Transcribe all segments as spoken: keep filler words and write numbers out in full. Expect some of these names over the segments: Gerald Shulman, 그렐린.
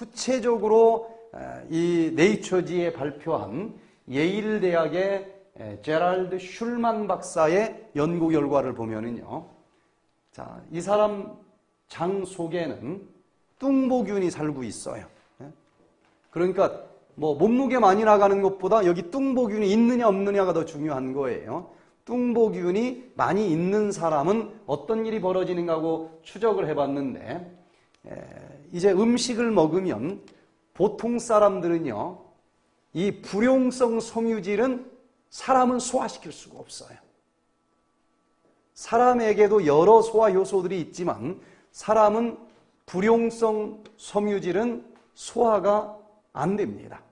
구체적으로 이 네이처지에 발표한 예일 대학의 제랄드 슐만 박사의 연구 결과를 보면은요, 자, 이 사람 장 속에는 뚱보균이 살고 있어요. 그러니까 뭐 몸무게 많이 나가는 것보다 여기 뚱보균이 있느냐 없느냐가 더 중요한 거예요. 뚱보균이 많이 있는 사람은 어떤 일이 벌어지는가 하고 추적을 해봤는데, 이제 음식을 먹으면 보통 사람들은요, 이 불용성 섬유질은 사람은 소화시킬 수가 없어요. 사람에게도 여러 소화 효소들이 있지만 사람은 불용성 섬유질은 소화가 안 됩니다.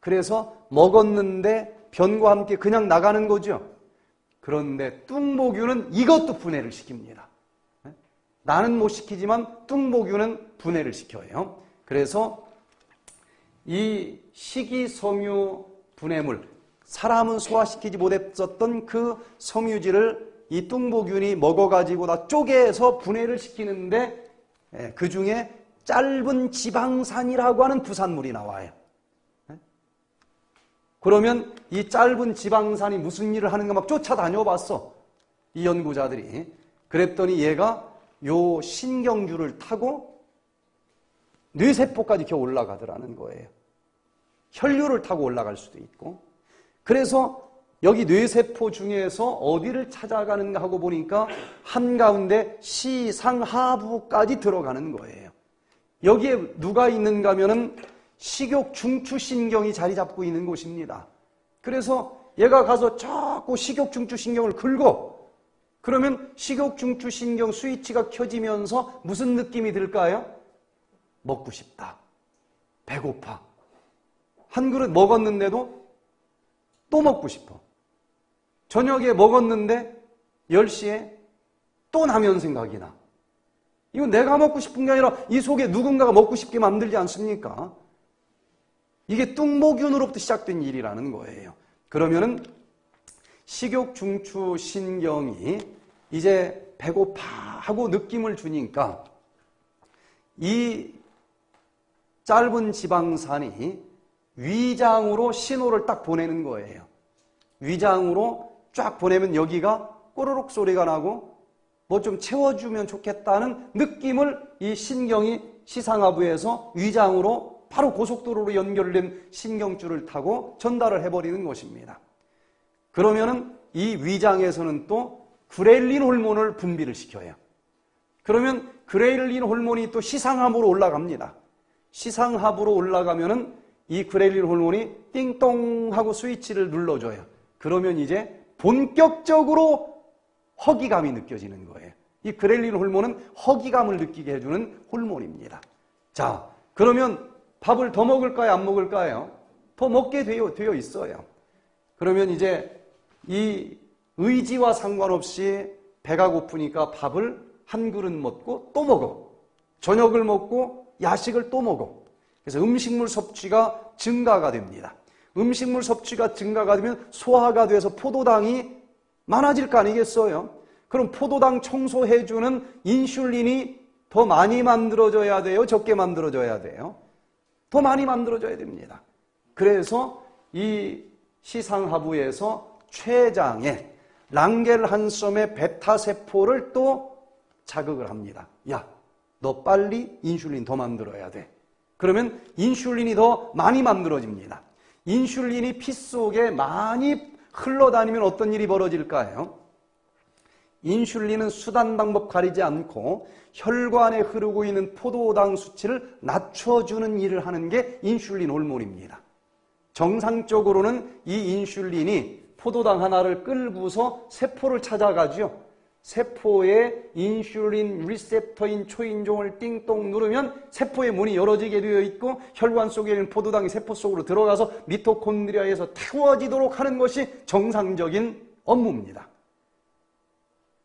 그래서 먹었는데 변과 함께 그냥 나가는 거죠. 그런데 뚱보균은 이것도 분해를 시킵니다. 나는 못 시키지만 뚱보균은 분해를 시켜요. 그래서 이 식이섬유 분해물, 사람은 소화시키지 못했었던 그 섬유질을 이 뚱보균이 먹어가지고 다 쪼개서 분해를 시키는데, 그 중에 짧은 지방산이라고 하는 부산물이 나와요. 그러면 이 짧은 지방산이 무슨 일을 하는가 막 쫓아다녀 봤어, 이 연구자들이. 그랬더니 얘가 요 신경줄을 타고 뇌세포까지 겨우 올라가더라는 거예요. 혈류를 타고 올라갈 수도 있고. 그래서 여기 뇌세포 중에서 어디를 찾아가는가 하고 보니까 한가운데 시상하부까지 들어가는 거예요. 여기에 누가 있는가 하면은 식욕중추신경이 자리 잡고 있는 곳입니다. 그래서 얘가 가서 자꾸 식욕중추신경을 긁어. 그러면 식욕중추신경 스위치가 켜지면서 무슨 느낌이 들까요? 먹고 싶다, 배고파. 한 그릇 먹었는데도 또 먹고 싶어. 저녁에 먹었는데 열 시에 또 라면 생각이 나. 이건 내가 먹고 싶은 게 아니라 이 속에 누군가가 먹고 싶게 만들지 않습니까? 이게 뚱보균으로부터 시작된 일이라는 거예요. 그러면은 식욕중추신경이 이제 배고파 하고 느낌을 주니까 이 짧은 지방산이 위장으로 신호를 딱 보내는 거예요. 위장으로 쫙 보내면 여기가 꼬르륵 소리가 나고 뭐 좀 채워주면 좋겠다는 느낌을 이 신경이 시상하부에서 위장으로 바로 고속도로로 연결된 신경줄을 타고 전달을 해버리는 것입니다. 그러면은 이 위장에서는 또 그렐린 호르몬을 분비를 시켜요. 그러면 그렐린 호르몬이 또 시상하부로 올라갑니다. 시상하부로 올라가면은 이 그렐린 호르몬이 띵동 하고 스위치를 눌러줘요. 그러면 이제 본격적으로 허기감이 느껴지는 거예요. 이 그렐린 호르몬은 허기감을 느끼게 해주는 호르몬입니다. 자, 그러면 밥을 더 먹을까요, 안 먹을까요? 더 먹게 되어, 되어 있어요. 그러면 이제 이 의지와 상관없이 배가 고프니까 밥을 한 그릇 먹고 또 먹어. 저녁을 먹고 야식을 또 먹어. 그래서 음식물 섭취가 증가가 됩니다. 음식물 섭취가 증가가 되면 소화가 돼서 포도당이 많아질 거 아니겠어요? 그럼 포도당 청소해주는 인슐린이 더 많이 만들어져야 돼요, 적게 만들어져야 돼요? 더 많이 만들어져야 됩니다. 그래서 이 시상하부에서 췌장에 랑겔한섬의 베타세포를 또 자극을 합니다. 야, 너 빨리 인슐린 더 만들어야 돼. 그러면 인슐린이 더 많이 만들어집니다. 인슐린이 피 속에 많이 흘러다니면 어떤 일이 벌어질까요? 인슐린은 수단 방법 가리지 않고 혈관에 흐르고 있는 포도당 수치를 낮춰주는 일을 하는 게 인슐린 호르몬입니다. 정상적으로는 이 인슐린이 포도당 하나를 끌고서 세포를 찾아가죠. 세포에 인슐린 리셉터인 초인종을 띵동 누르면 세포의 문이 열어지게 되어 있고 혈관 속에 있는 포도당이 세포 속으로 들어가서 미토콘드리아에서 태워지도록 하는 것이 정상적인 업무입니다.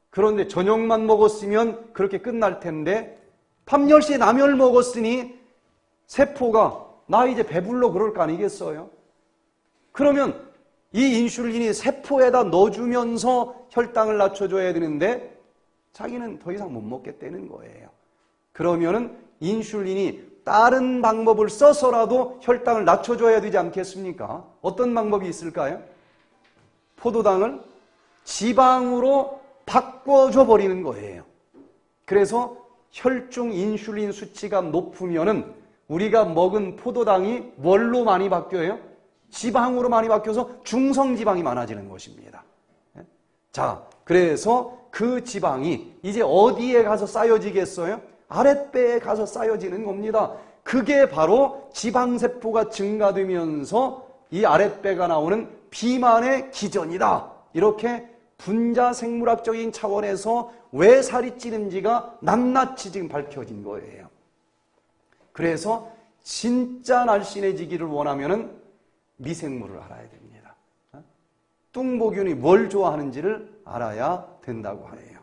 그런데 저녁만 먹었으면 그렇게 끝날 텐데 밤 열 시에 라면을 먹었으니 세포가 나 이제 배불러 그럴 거 아니겠어요? 그러면 이 인슐린이 세포에다 넣어주면서 혈당을 낮춰줘야 되는데 자기는 더 이상 못 먹겠다는 거예요. 그러면은 인슐린이 다른 방법을 써서라도 혈당을 낮춰줘야 되지 않겠습니까? 어떤 방법이 있을까요? 포도당을 지방으로 바꿔줘 버리는 거예요. 그래서 혈중 인슐린 수치가 높으면은 우리가 먹은 포도당이 뭘로 많이 바뀌어요? 지방으로 많이 바뀌어서 중성지방이 많아지는 것입니다. 자, 그래서 그 지방이 이제 어디에 가서 쌓여지겠어요? 아랫배에 가서 쌓여지는 겁니다. 그게 바로 지방세포가 증가되면서 이 아랫배가 나오는 비만의 기전이다. 이렇게 분자 생물학적인 차원에서 왜 살이 찌는지가 낱낱이 지금 밝혀진 거예요. 그래서 진짜 날씬해지기를 원하면은 미생물을 알아야 됩니다. 뚱보균이 뭘 좋아하는지를 알아야 된다고 하네요.